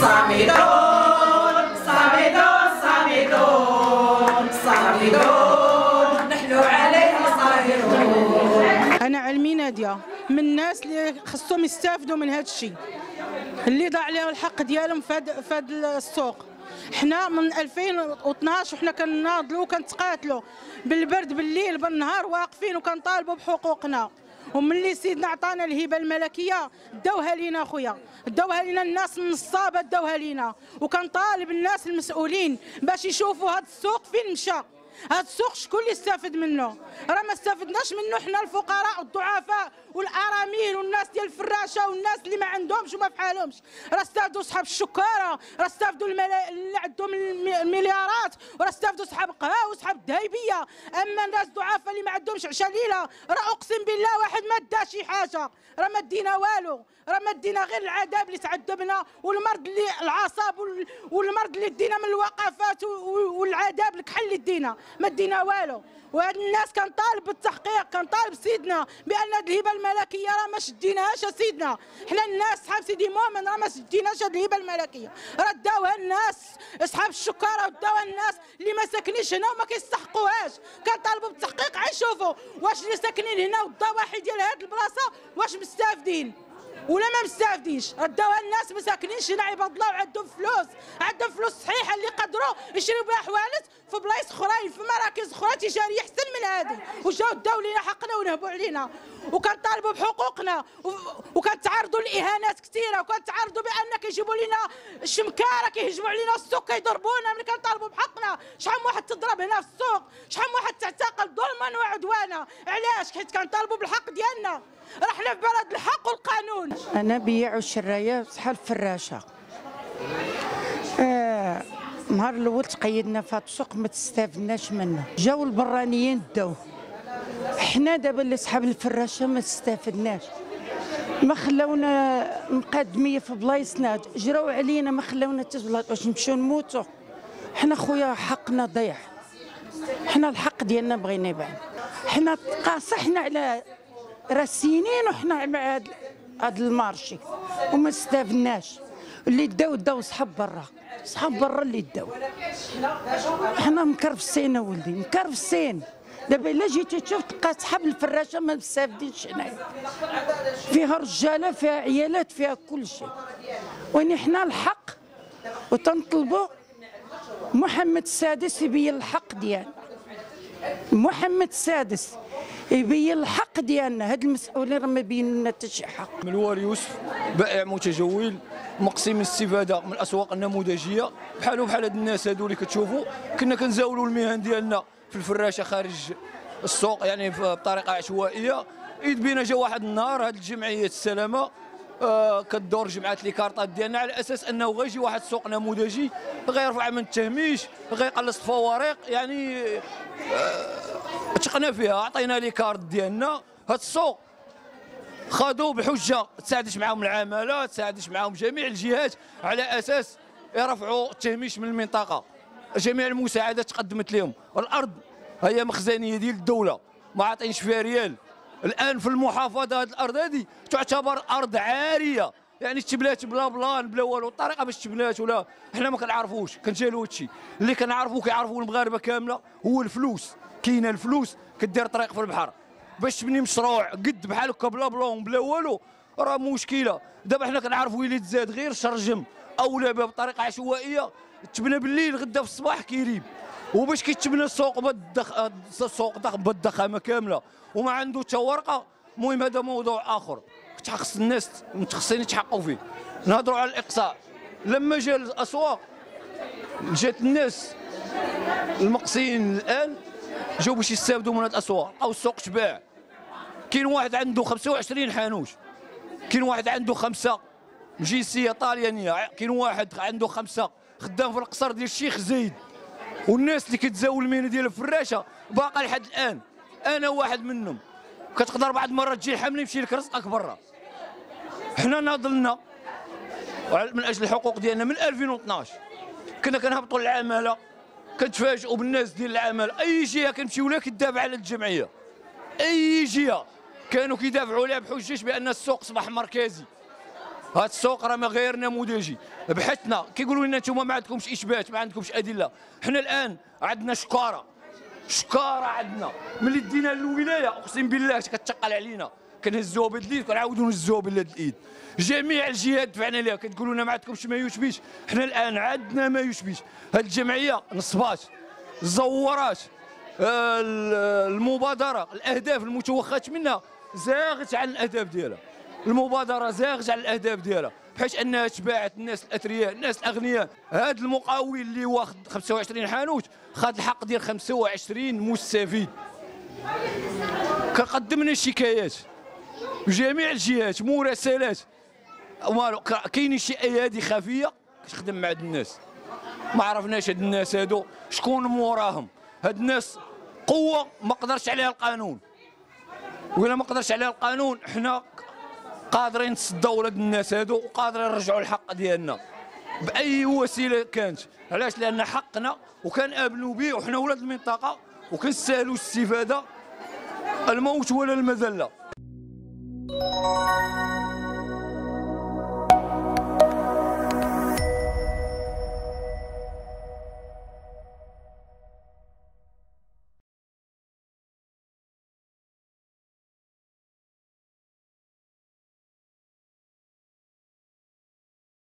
صامدون صامدون صامدون صامدون نحلو عليها صاهرون. أنا علمي نادية من الناس اللي خصهم يستافدوا من هذا الشيء اللي ضاع عليهم الحق ديالهم في هذا السوق. حنا من 2012 وحنا كنناضلوا وكنتقاتلوا بالبرد بالليل بالنهار واقفين وكنطالبوا بحقوقنا. وملي سيدنا عطانا الهبه الملكيه داوها لينا خويا، داوها لينا الناس النصابه داوها لينا، وكنطالب الناس المسؤولين باش يشوفوا هذا السوق فين مشى، هذا السوق شكون اللي استفد منه؟ راه ما استفدناش منه حنا الفقراء والضعفاء والارامل والناس ديال الفراشه والناس اللي ما عندهمش وما فحالهمش، راه استافدوا صحاب الشكاره، راه استافدوا اللي عندهم المليارات، راه استافدوا صحاب القهاوي وصحاب الدهيبيه، اما الناس الضعفاء اللي ما عندهمش عشا ليله راه اقسم بالله واحد ما دا شي حاجه، راه ما دينا والو، راه ما دينا غير العذاب اللي تعذبنا والمرض اللي العصاب والمرض اللي دينا من الوقفات والعذاب الكحل اللي دينا، ما دينا والو. وهاد الناس كنطالب بالتحقيق، كنطالب سيدنا بان هاد الهبه الملكيه راه ما شديناهاش سيدنا، حنا الناس صحاب سيدي مومن راه ما شديناش هاد الهبه الملكيه، راه داوها الناس اصحاب الشكاره وداوها الناس اللي ما ساكنينش هنا وما كيستحقوهاش، كنطالبوا بالتحقيق غيشوفوا واش اللي ساكنين هنا والضواحي ديال هاد البلاصه واش مستافدين ولا ما مستافدينش، رداوها الناس ما ساكنينش هنا عباد الله وعندهم فلوس، عندهم فلوس صحيحه اللي قدروا يشريوا بها حوانت في بلايص اخرين في مراكز اخرى تجاريه احسن من هذه، وجاو داو لينا حقنا ونهبوا علينا، وكنطالبوا بحقوقنا، وكنتعرضوا لاهانات كثيره، وكنتعرضوا بان كيجيبوا لينا الشمكاره كيهجموا علينا السوق كيضربونا ملي كنطالبوا بحقنا، شحال من واحد تضرب هنا في السوق، شحال من واحد تعتقل ظلما وعدوانا، علاش؟ حيت كنطالبوا بالحق ديالنا، رحنا في بلد الحق والقانون. أنا بيع وشراية بصحة الفراشة. نهار الأول تقيدنا في هاد السوق ما تستافدناش منه، جاو البرانيين داوه. حنا دابا اللي صحاب الفراشة ما تستافدناش، ما خلاونا مقادمية في بلايصنا، جراو علينا ما خلاونا حتى بلايص واش نمشيو نموتو. حنا خويا حقنا ضيع، حنا الحق ديالنا بغينا يبان، حنا تقاصحنا على راه سنين وحنا مع هاد المارشي وما استافدناش، اللي داو صحاب برا، صحاب برا اللي داو، حنا مكرفسين اولدي مكرفسين. دابا الا جيتي تشوف تلقى صحاب الفراشه ما مستافدينش هنايا، فيها رجاله فيها عيالات فيها كل شيء، واني حنا الحق وتنطلبوا محمد السادس يبين الحق ديالنا، محمد السادس يبين الحق ديالنا. هاد المسؤولين راه ما بينوا لنا حتى شي حق. ملوال يوسف بائع متجول مقسم من الاستفاده من الاسواق النموذجيه بحالو بحال هاد الناس هادو اللي كتشوفوا. كنا كنزاولوا المهن ديالنا في الفراشه خارج السوق يعني بطريقه عشوائيه. اذ بينا جا واحد النهار هاد الجمعيه السلامه كدور جمعات لي كارطات ديالنا على اساس انه غيجي واحد السوق نموذجي غيرفع من التهميش غيقلص الفوارق يعني تقنا فيها. عطينا لي كارت ديالنا هاد السوق خادوه بحجه تساعدش معاهم العماله تساعدش معاهم جميع الجهات على اساس يرفعوا التهميش من المنطقه. جميع المساعدات تقدمت لهم، الارض هي مخزنيه ديال الدوله ما عاطينش فيها ريال. الان في المحافظه هاد الارض هادي تعتبر ارض عاريه يعني تبلات بلا بلان بلا والو. الطريقه باش تبلات ولا حنا ما كنعرفوش كنجهلوا هادشي. اللي كنعرفو كيعرفوا المغاربه كامله هو الفلوس. كاينه الفلوس كدير طريق في البحر باش تبني مشروع قد بحال هكا بلا بلون بلا والو راه مشكله. دابا حنا كنعرفوا الا تزاد غير شرجم اولا بطريقه عشوائيه تبنى بالليل غدا في الصباح كيريب. وباش كيتبنى السوق السوق ضخم بالضخامه كامله وما عنده حتى ورقه. المهم هذا موضوع اخر خص الناس المتخصصين يتحققوا فيه. نهضروا على الاقصاء. لما جا الاسواق جات الناس المقصين الان جاو باش يستافدوا من هاد الاسواق او السوق تباع. كاين واحد عنده 25 حانوت، كاين واحد عنده 5 جنسيه طاليانيه، كاين واحد عنده 5 خدام في القصر ديال الشيخ زايد. والناس اللي كتزاول المهنه ديال الفراشه باقا لحد الان انا واحد منهم. كتقدر بعض المرات تجي الحمله يمشي لك رزقك برا. حنا ناضلنا من اجل الحقوق ديالنا من 2012. كنا كنهبطوا للعماله كتفاجئوا بالناس ديال العماله. اي جهه كنمشيو لها كتدافع على الجمعيه، اي جهه كانوا كيدافعوا عليها بحجه بان السوق اصبح مركزي هذا السوق راه ما غير نموذجي، بحثنا كيقولوا لنا انتم ما عندكمش اثبات، ما عندكمش ادله. حنا الان عندنا شكاره عندنا، ملي دينا للولايه اقسم بالله كتثقل علينا، كنهزوها بهاد اليد كنعاودوا نهزوها بهاد اليد. جميع الجهات دفعنا لها، كتقولوا لنا ما عندكمش ما يشبهش. حنا الان عندنا ما يشبهش. هاد الجمعيه نصبات، زورات، المبادره، الاهداف المتوخات منها زاغت عن الاهداف ديالها. المبادره زاغت على الاهداف ديالها، بحيث انها تباعت الناس الاثرياء، الناس الاغنياء. هذا المقاول اللي واخد 25 حانوت خد الحق ديال 25 مستفيد. كقدمنا شكايات بجميع الجهات، مراسلات، كاينين شي ايادي خفيه كتخدم مع هاد الناس. ما عرفناش هاد الناس هادو شكون موراهم. هاد الناس قوه ما قدرش عليها القانون، ولا ما قدرش عليها القانون حنا قادرين نتصدوا لهاد الناس هادو، وقادرين نرجعوا الحق ديالنا باي وسيله كانت. علاش؟ لان حقنا وكنآمنوا به، وحنا ولاد المنطقه وكنستاهلوا الاستفاده، الموت ولا المذله.